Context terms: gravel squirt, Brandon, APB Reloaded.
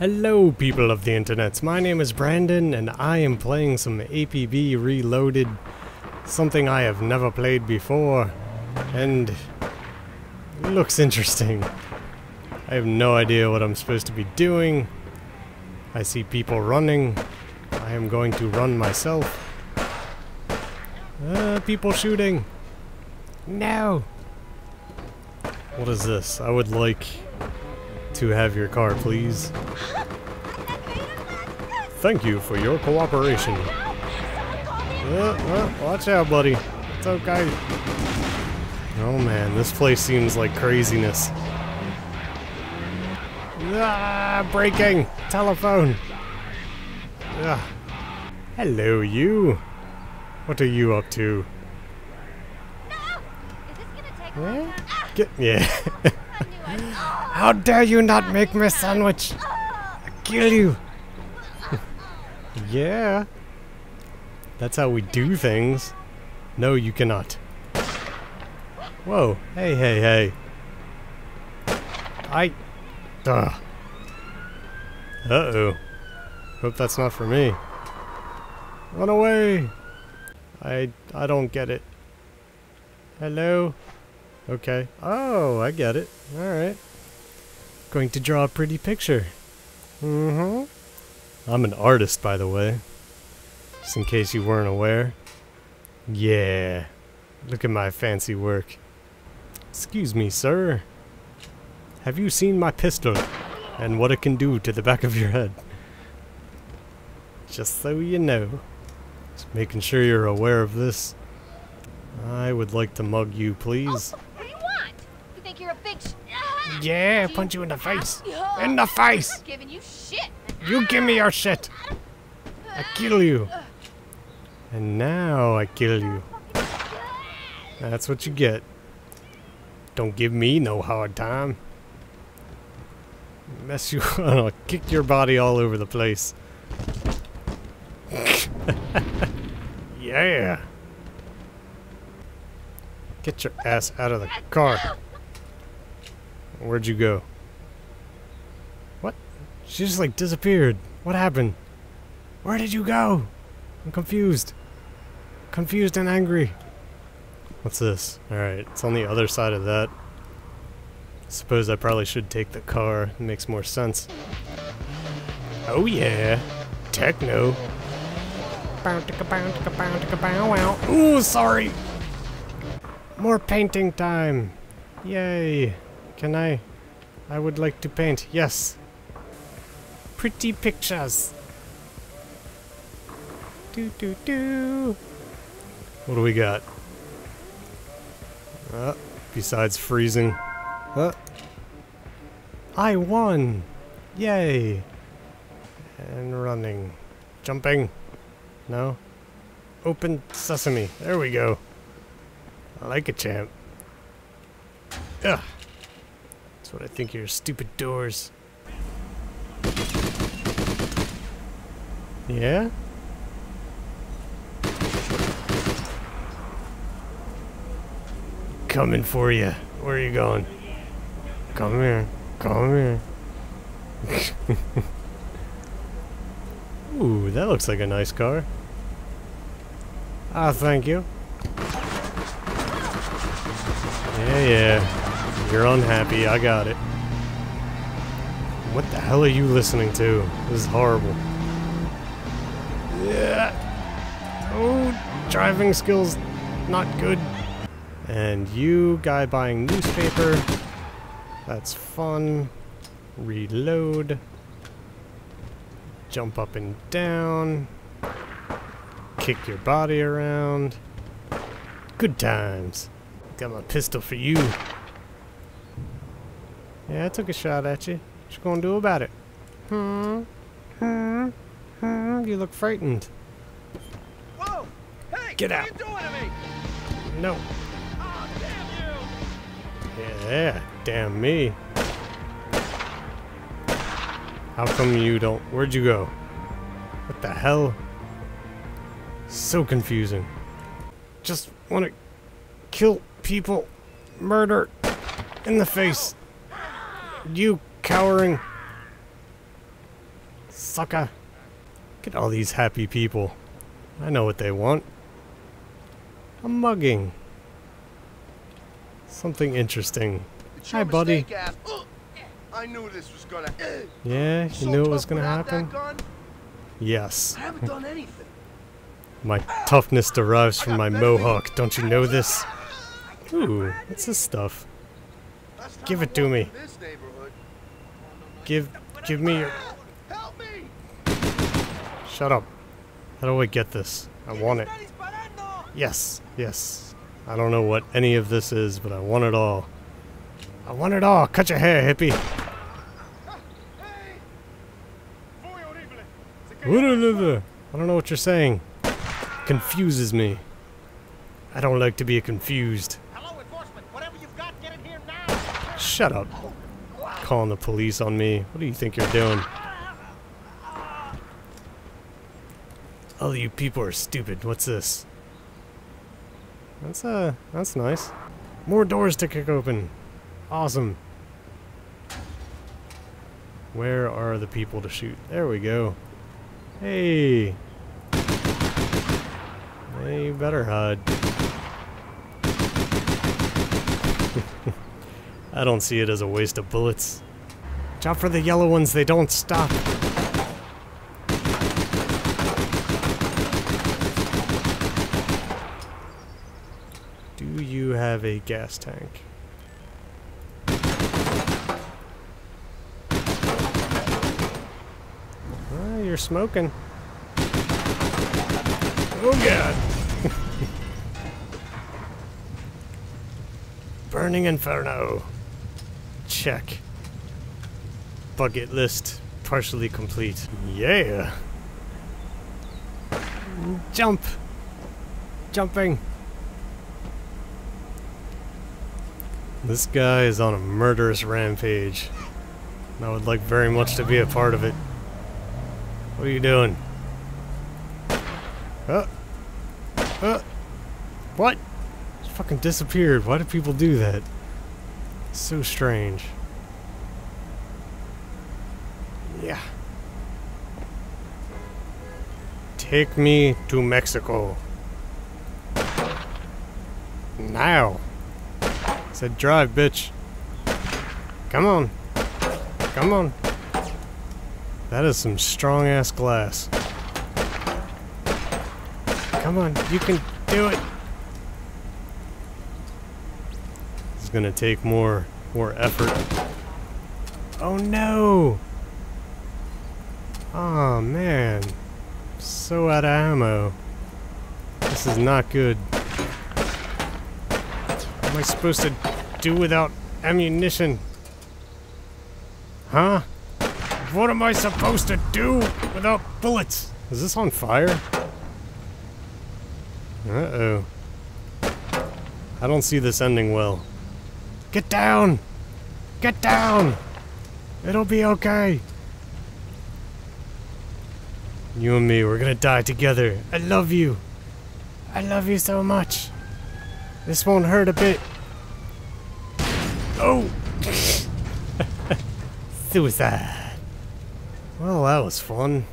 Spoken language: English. Hello people of the internets, my name is Brandon and I am playing some APB Reloaded, something I have never played before, and it looks interesting. I have no idea what I'm supposed to be doing. I see people running. I am going to run myself. People shooting. No! What is this? I would like to have your car, please. Thank you for your cooperation. Watch out, buddy. It's okay. Oh man, this place seems like craziness. Ah, braking! Telephone! Ah. Hello, you! What are you up to? No. Yeah. How dare you not make me a sandwich! I'll kill you! Yeah! That's how we do things. No, you cannot. Whoa! Hey, hey, hey! Uh-oh. Hope that's not for me. Run away! I don't get it. Hello? Okay. Oh, I get it. Alright. Going to draw a pretty picture. Mm-hmm. I'm an artist, by the way. Just in case you weren't aware. Yeah. Look at my fancy work. Excuse me, sir. Have you seen my pistol? And what it can do to the back of your head? Just so you know. Just making sure you're aware of this. I would like to mug you, please. Oh, what do you want? You think you're a big Yeah, punch you in the face. In the face! I'm giving you shit. You give me your shit. I kill you. And now I kill you. That's what you get. Don't give me no hard time. Mess you on. I'll kick your body all over the place. Yeah. Get your ass out of the car. Where'd you go? What? She just like disappeared. What happened? Where did you go? I'm confused. Confused and angry. What's this? Alright, it's on the other side of that. Suppose I probably should take the car. It makes more sense. Oh yeah. Techno. Ooh, sorry. More painting time! Yay! Can I would like to paint, yes! Pretty pictures! Do-do-do! What do we got? Besides freezing. I won! Yay! And running. Jumping. No? Open sesame. There we go. I like a champ. Ugh. That's what I think of your stupid doors. Yeah? Coming for you. Where are you going? Come here. Come here. Ooh, that looks like a nice car. Ah, thank you. Yeah, you're unhappy, I got it. What the hell are you listening to? This is horrible. Yeah. Oh, driving skills not good. And you, guy buying newspaper. That's fun. Reload. Jump up and down. Kick your body around. Good times. Got my pistol for you. Yeah, I took a shot at you. What you gonna do about it? You look frightened. Whoa! Hey! Get out! What are you doing to me? No. Oh, damn you! Yeah, damn me. How come you don't? Where'd you go? What the hell? So confusing. Just wanna kill people, murder in the face. You cowering Sucker. Look at all these happy people. I know what they want. A mugging. Something interesting. Hi, buddy. I knew this was gonna happen. Yeah, you knew it was gonna happen? Yes. I haven't done anything. My toughness derives from my mohawk. Don't you know this? Ooh, what's this stuff? Give it to me. Give me your... Shut up. How do I get this? I want it. Yes, yes. I don't know what any of this is, but I want it all. I want it all. Cut your hair, hippie. I don't know what you're saying. Confuses me. I don't like to be confused. Hello, enforcement. Whatever you've got, get in here now. Shut up. Calling the police on me. What do you think you're doing? Oh, you people are stupid. What's this? That's nice. More doors to kick open. Awesome. Where are the people to shoot? There we go. Hey. You better hide. I don't see it as a waste of bullets. Watch out for the yellow ones, they don't stop. Do you have a gas tank? Oh, you're smoking. Oh god! Burning Inferno. Check. Bucket list partially complete. Yeah. Jump. Jumping. This guy is on a murderous rampage. And I would like very much to be a part of it. What are you doing? What? Fucking disappeared. Why do people do that? It's so strange. Yeah. Take me to Mexico. Now. I said drive, bitch. Come on. Come on. That is some strong ass glass. Come on, you can do it. Gonna take more effort. Oh no! Oh man, so out of ammo. This is not good. What am I supposed to do without ammunition? Huh? What am I supposed to do without bullets? Is this on fire? Uh-oh. I don't see this ending well. Get down! Get down! It'll be okay! You and me, we're gonna die together. I love you! I love you so much! This won't hurt a bit! Oh! Suicide! Well, that was fun.